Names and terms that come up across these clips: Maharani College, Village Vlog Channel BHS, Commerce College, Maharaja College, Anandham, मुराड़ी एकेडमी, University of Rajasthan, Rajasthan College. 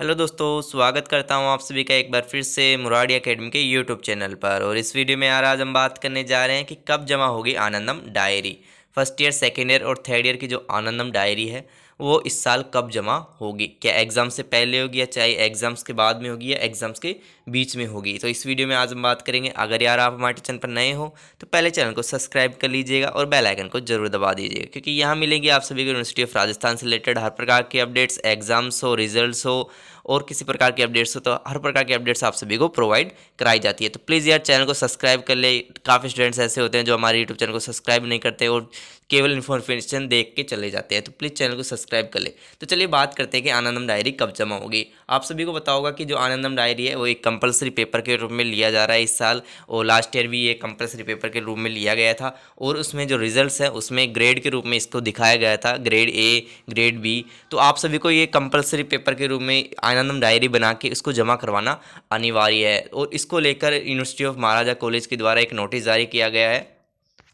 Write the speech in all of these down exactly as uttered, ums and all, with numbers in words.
Hello दोस्तों, स्वागत करता हूं आप सभी का एक बार फिर से मुराड़ी एकेडमी के यूट्यूब चैनल पर। और इस वीडियो में यार आज हम बात करने जा रहे हैं कि कब जमा होगी Anandam diary. First year, second year और थर्ड ईयर की जो आनंदम डायरी है वो इस साल कब जमा होगी, क्या एग्ज़ाम से पहले होगी या चाहे एग्ज़ाम्स के बाद में होगी या एग्ज़ाम्स के बीच में होगी, तो इस वीडियो में आज हम बात करेंगे। अगर यार आप हमारे चैनल पर नए हो तो पहले चैनल को सब्सक्राइब कर लीजिएगा और बेल आइकन को जरूर दबा दीजिएगा, क्योंकि यहाँ मिलेंगी आप सभी को यूनिवर्सिटी ऑफ राजस्थान से रिलेटेड हर प्रकार के अपडेट्स। एग्ज़ाम्स हो, रिजल्ट हो और किसी प्रकार के अपडेट्स हो तो हर प्रकार के अपडेट्स आप सभी को प्रोवाइड कराई जाती है। तो प्लीज़ यार चैनल को सब्सक्राइब कर ले। काफ़ी स्टूडेंट्स ऐसे होते हैं जो हमारे यूट्यूब चैनल को सब्सक्राइब नहीं करते और केवल इन्फॉर्मेशन देख के चले जाते हैं, तो प्लीज़ चैनल को सब्सक्राइब कर ले। तो चलिए बात करते हैं कि आनंदम डायरी कब जमा होगी। आप सभी को पता होगा कि जो आनंदम डायरी है वो एक कंपलसरी पेपर के रूप में लिया जा रहा है इस साल, और लास्ट ईयर भी ये कंपलसरी पेपर के रूप में लिया गया था। और उसमें जो रिजल्ट्स हैं उसमें ग्रेड के रूप में इसको दिखाया गया था, ग्रेड ए, ग्रेड बी। तो आप सभी को ये कंपलसरी पेपर के रूप में आनंदम डायरी बना के इसको जमा करवाना अनिवार्य है। और इसको लेकर यूनिवर्सिटी ऑफ महाराजा कॉलेज के द्वारा एक नोटिस जारी किया गया है,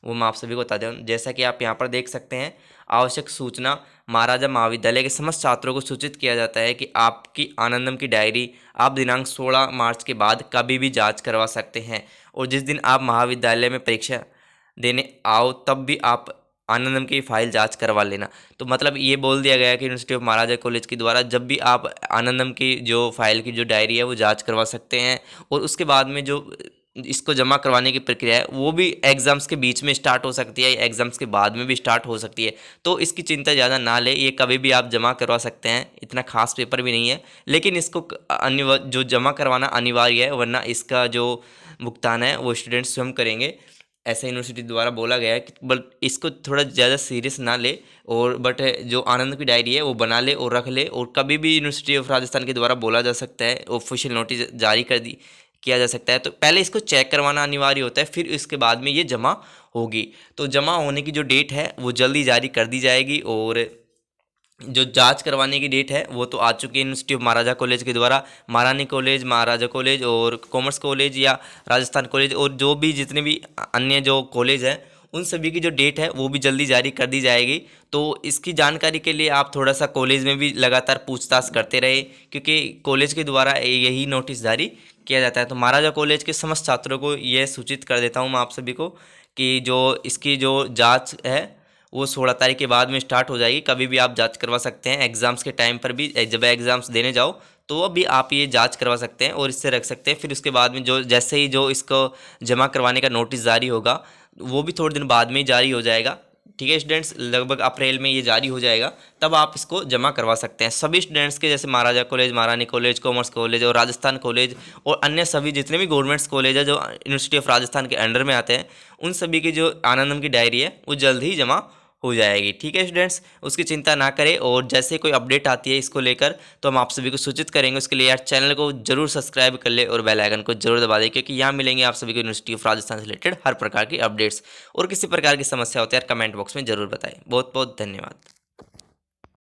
वो मैं आप सभी को बता दूं। जैसा कि आप यहाँ पर देख सकते हैं, आवश्यक सूचना महाराजा महाविद्यालय के समस्त छात्रों को सूचित किया जाता है कि आपकी आनंदम की डायरी आप दिनांक सोलह मार्च के बाद कभी भी जांच करवा सकते हैं, और जिस दिन आप महाविद्यालय में परीक्षा देने आओ तब भी आप आनंदम की फ़ाइल जांच करवा लेना। तो मतलब ये बोल दिया गया कि यूनिवर्सिटी ऑफ महाराजा कॉलेज के द्वारा जब भी आप आनंदम की जो फाइल की जो डायरी है वो जाँच करवा सकते हैं, और उसके बाद में जो इसको जमा करवाने की प्रक्रिया है वो भी एग्ज़ाम्स के बीच में स्टार्ट हो सकती है या एग्ज़ाम्स के बाद में भी स्टार्ट हो सकती है। तो इसकी चिंता ज़्यादा ना ले, ये कभी भी आप जमा करवा सकते हैं, इतना खास पेपर भी नहीं है। लेकिन इसको अनिवार्य जो जमा करवाना अनिवार्य है, वरना इसका जो भुगतान है वो स्टूडेंट्स स्वयं करेंगे, ऐसा यूनिवर्सिटी द्वारा बोला गया है। कि बट इसको थोड़ा ज़्यादा सीरियस ना ले, और बट जो आनंद की डायरी है वो बना ले और रख ले, और कभी भी यूनिवर्सिटी ऑफ राजस्थान के द्वारा बोला जा सकता है, ऑफिशियल नोटिस जारी कर दी किया जा सकता है। तो पहले इसको चेक करवाना अनिवार्य होता है, फिर इसके बाद में ये जमा होगी। तो जमा होने की जो डेट है वो जल्दी जारी कर दी जाएगी, और जो जांच करवाने की डेट है वो तो आ चुकी है यूनिवर्सिटी ऑफ महाराजा कॉलेज के द्वारा। महारानी कॉलेज, महाराजा कॉलेज और कॉमर्स कॉलेज या राजस्थान कॉलेज और जो भी जितने भी अन्य जो कॉलेज हैं उन सभी की जो डेट है वो भी जल्दी जारी कर दी जाएगी। तो इसकी जानकारी के लिए आप थोड़ा सा कॉलेज में भी लगातार पूछताछ करते रहे, क्योंकि कॉलेज के द्वारा यही नोटिस जारी किया जाता है। तो महाराजा कॉलेज के समस्त छात्रों को यह सूचित कर देता हूँ मैं आप सभी को कि जो इसकी जो जांच है वो सोलह तारीख के बाद में स्टार्ट हो जाएगी, कभी भी आप जांच करवा सकते हैं। एग्ज़ाम्स के टाइम पर भी जब एग्ज़ाम्स देने जाओ तो अभी आप ये जांच करवा सकते हैं और इससे रख सकते हैं। फिर उसके बाद में जो जैसे ही जो इसको जमा करवाने का नोटिस जारी होगा वो भी थोड़े दिन बाद में ही जारी हो जाएगा। ठीक है स्टूडेंट्स, लगभग अप्रैल में ये जारी हो जाएगा, तब आप इसको जमा करवा सकते हैं। सभी स्टूडेंट्स के, जैसे Maharaja college, Maharani college, commerce college और राजस्थान कॉलेज और अन्य सभी जितने भी गवर्नमेंट्स कॉलेज है जो यूनिवर्सिटी ऑफ राजस्थान के अंडर में आते हैं, उन सभी की जो आनंदम की डायरी है वो जल्द ही जमा हो जाएगी। ठीक है स्टूडेंट्स, उसकी चिंता ना करें, और जैसे कोई अपडेट आती है इसको लेकर तो हम आप सभी को सूचित करेंगे। उसके लिए यार चैनल को जरूर सब्सक्राइब कर ले और बेल आइकन को जरूर दबा दे, क्योंकि यहाँ मिलेंगे आप सभी को यूनिवर्सिटी ऑफ राजस्थान से रिलेटेड हर प्रकार की अपडेट्स। और किसी प्रकार की समस्या होती है यार कमेंट बॉक्स में जरूर बताएं। बहुत बहुत धन्यवाद।